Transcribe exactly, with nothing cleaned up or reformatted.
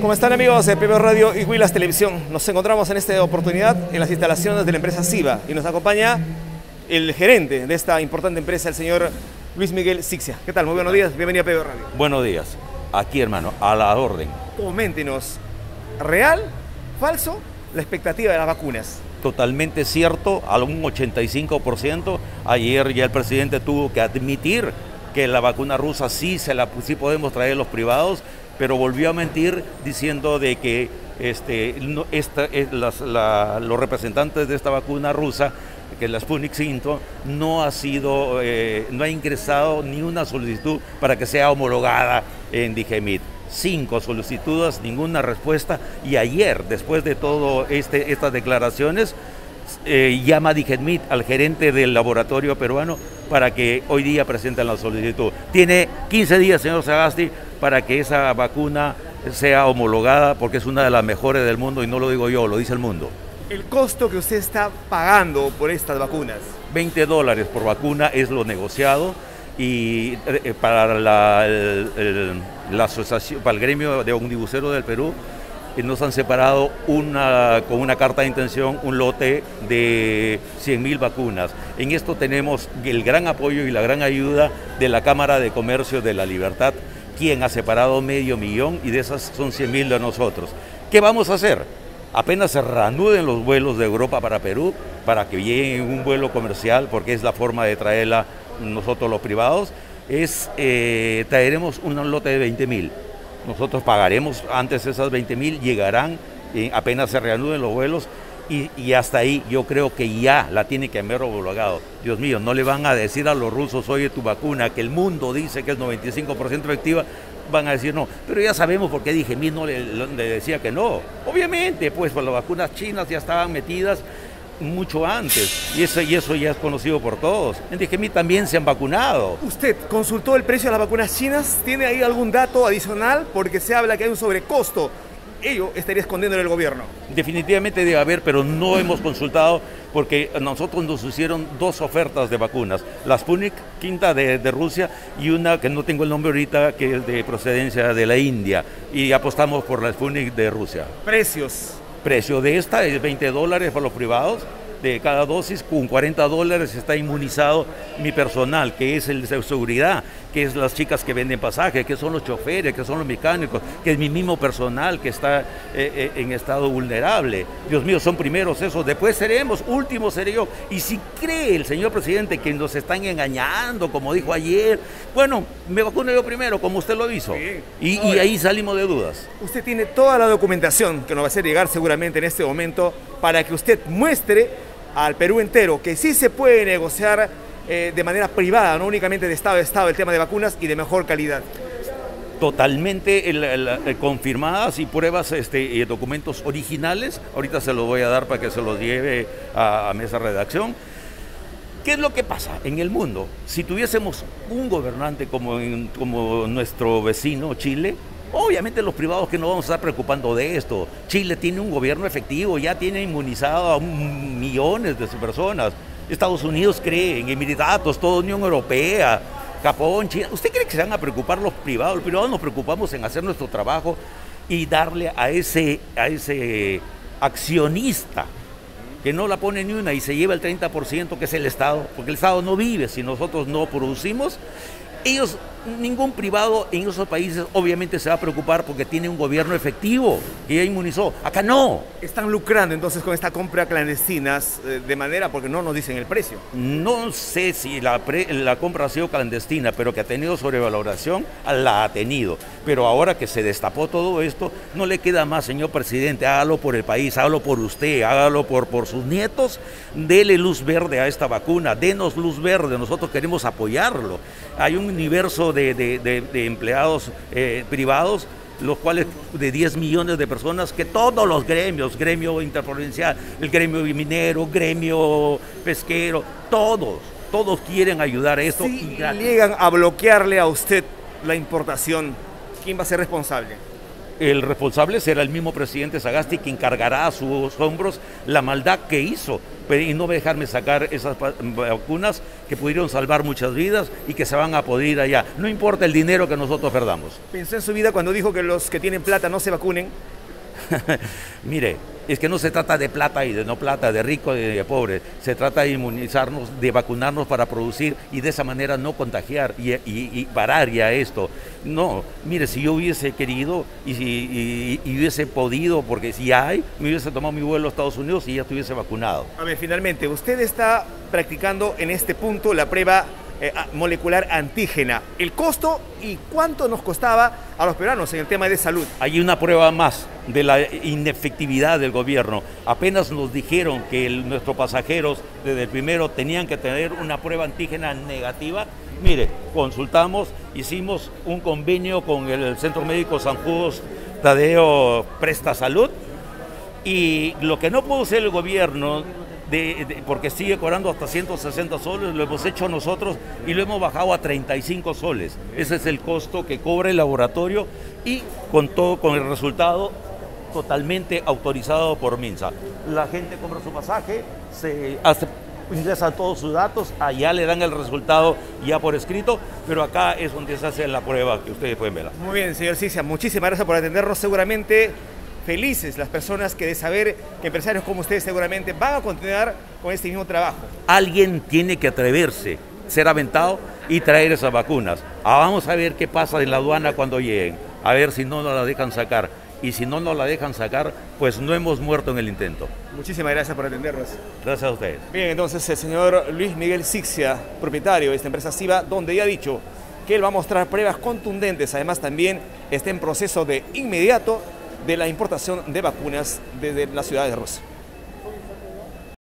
¿Cómo están, amigos de P B O Radio y Huilas Televisión? Nos encontramos en esta oportunidad en las instalaciones de la empresa Siva y nos acompaña el gerente de esta importante empresa, el señor Luis Miguel Ciccia. ¿Qué tal? Muy buenos días, bienvenido a P B O Radio. Buenos días, aquí hermano, a la orden. Coméntenos, ¿real, falso, la expectativa de las vacunas? Totalmente cierto, a un ochenta y cinco por ciento. Ayer ya el presidente tuvo que admitir que la vacuna rusa sí, se la, sí podemos traer los privados, pero volvió a mentir diciendo de que este, no, esta, las, la, los representantes de esta vacuna rusa, que es la Sputnik cinco, no ha sido, eh, no ha ingresado ni una solicitud para que sea homologada en DIGEMID. Cinco solicitudes, ninguna respuesta, y ayer, después de todas este, estas declaraciones, eh, llama DIGEMID al gerente del laboratorio peruano para que hoy día presenten la solicitud. Tiene quince días, señor Sagasti, para que esa vacuna sea homologada, porque es una de las mejores del mundo, y no lo digo yo, lo dice el mundo. El costo que usted está pagando por estas vacunas. veinte dólares por vacuna es lo negociado, y eh, para la, el, el, la asociación, para el gremio de omnibuseros del Perú, eh, nos han separado una, con una carta de intención, un lote de cien mil vacunas. En esto tenemos el gran apoyo y la gran ayuda de la Cámara de Comercio de la Libertad, quien ha separado medio millón, y de esas son cien mil de nosotros. ¿Qué vamos a hacer? Apenas se reanuden los vuelos de Europa para Perú, para que lleguen un vuelo comercial, porque es la forma de traerla nosotros los privados, es eh, traeremos un lote de veinte mil. Nosotros pagaremos antes esas veinte mil, llegarán eh, apenas se reanuden los vuelos, y, y hasta ahí yo creo que ya la tiene que haber homologado. Dios mío, no le van a decir a los rusos, oye, tu vacuna, que el mundo dice que es noventa y cinco por ciento efectiva, van a decir no, pero ya sabemos por qué DIGEMID no le, le decía que no. Obviamente, pues, pues las vacunas chinas ya estaban metidas mucho antes, y eso, y eso ya es conocido por todos. En DIGEMID también se han vacunado. ¿Usted consultó el precio de las vacunas chinas? ¿Tiene ahí algún dato adicional? Porque se habla que hay un sobrecosto. Ello estaría escondiendo en el gobierno. Definitivamente debe haber, pero no hemos consultado, porque a nosotros nos hicieron dos ofertas de vacunas. La Sputnik V de, de Rusia, y una que no tengo el nombre ahorita, que es de procedencia de la India. Y apostamos por la Sputnik de Rusia. ¿Precios? Precio de esta es veinte dólares para los privados de cada dosis, con cuarenta dólares está inmunizado mi personal, que es el de seguridad, que es las chicas que venden pasajes, que son los choferes, que son los mecánicos, que es mi mismo personal que está eh, en estado vulnerable. Dios mío, son primeros esos, después seremos, últimos seré yo. Y si cree el señor presidente que nos están engañando, como dijo ayer, bueno, me vacuno yo primero, como usted lo hizo. Sí. Y, y ahí salimos de dudas. Usted tiene toda la documentación que nos va a hacer llegar seguramente en este momento, para que usted muestre al Perú entero que sí se puede negociar eh, de manera privada, no únicamente de Estado a Estado, el tema de vacunas, y de mejor calidad. Totalmente el, el, el, confirmadas y pruebas, este, eh, documentos originales. Ahorita se los voy a dar para que se los lleve a, a mesa redacción. ¿Qué es lo que pasa en el mundo? Si tuviésemos un gobernante como, en, como nuestro vecino Chile, obviamente los privados que no vamos a estar preocupando de esto. Chile tiene un gobierno efectivo, ya tiene inmunizado a millones de personas. Estados Unidos cree, en Emiratos, toda Unión Europea, Japón, China. ¿Usted cree que se van a preocupar los privados? Los privados nos preocupamos en hacer nuestro trabajo y darle a ese, a ese accionista que no la pone ni una y se lleva el treinta por ciento, que es el Estado, porque el Estado no vive si nosotros no producimos. Ellos, ningún privado en esos países obviamente se va a preocupar porque tiene un gobierno efectivo que ya inmunizó. Acá no. ¿Están lucrando entonces con esta compra clandestina de manera, porque no nos dicen el precio? No sé si la, pre, la compra ha sido clandestina, pero que ha tenido sobrevaloración, la ha tenido. Pero ahora que se destapó todo esto, no le queda más, señor presidente, hágalo por el país, hágalo por usted, hágalo por, por sus nietos, dele luz verde a esta vacuna, denos luz verde, nosotros queremos apoyarlo. Hay un universo de, de, de, de empleados eh, privados, los cuales de diez millones de personas, que todos los gremios, gremio interprovincial, el gremio minero, gremio pesquero, todos, todos quieren ayudar a esto. Si llegan a bloquearle a usted la importación, ¿quién va a ser responsable? El responsable será el mismo presidente Sagasti, quien cargará a sus hombros la maldad que hizo y no dejarme sacar esas vacunas que pudieron salvar muchas vidas y que se van a poder allá. No importa el dinero que nosotros perdamos. Pensé en su vida cuando dijo que los que tienen plata no se vacunen. Mire, es que no se trata de plata y de no plata, de rico y de pobre. Se trata de inmunizarnos, de vacunarnos para producir y de esa manera no contagiar y, y, y parar ya esto. No, mire, si yo hubiese querido y, y, y hubiese podido, porque si hay, me hubiese tomado mi vuelo a Estados Unidos y ya estuviese vacunado. A ver, finalmente, usted está practicando en este punto la prueba eh, molecular antígena. ¿El costo y cuánto nos costaba a los peruanos en el tema de salud? Hay una prueba más de la inefectividad del gobierno. Apenas nos dijeron que el, nuestros pasajeros desde el primero tenían que tener una prueba antígena negativa. Mire, consultamos, hicimos un convenio con el Centro Médico San Judas Tadeo, Presta Salud, y lo que no pudo hacer el gobierno, de, de, porque sigue cobrando hasta ciento sesenta soles, lo hemos hecho nosotros y lo hemos bajado a treinta y cinco soles. Ese es el costo que cobra el laboratorio y con todo, con el resultado totalmente autorizado por Minsa. La gente compra su pasaje, se hace, ingresan todos sus datos, allá le dan el resultado ya por escrito, pero acá es donde se hace la prueba que ustedes pueden verla. Muy bien, señor Ciccia, muchísimas gracias por atendernos. Seguramente felices las personas que de saber que empresarios como ustedes seguramente van a continuar con este mismo trabajo. Alguien tiene que atreverse, ser aventado y traer esas vacunas. Ah, vamos a ver qué pasa en la aduana cuando lleguen, a ver si no nos la dejan sacar. Y si no nos la dejan sacar, pues no hemos muerto en el intento. Muchísimas gracias por atendernos. Gracias a ustedes. Bien, entonces el señor Luis Miguel Ciccia, propietario de esta empresa Siva, donde ya ha dicho que él va a mostrar pruebas contundentes. Además, también está en proceso de inmediato de la importación de vacunas desde la ciudad de Rosa.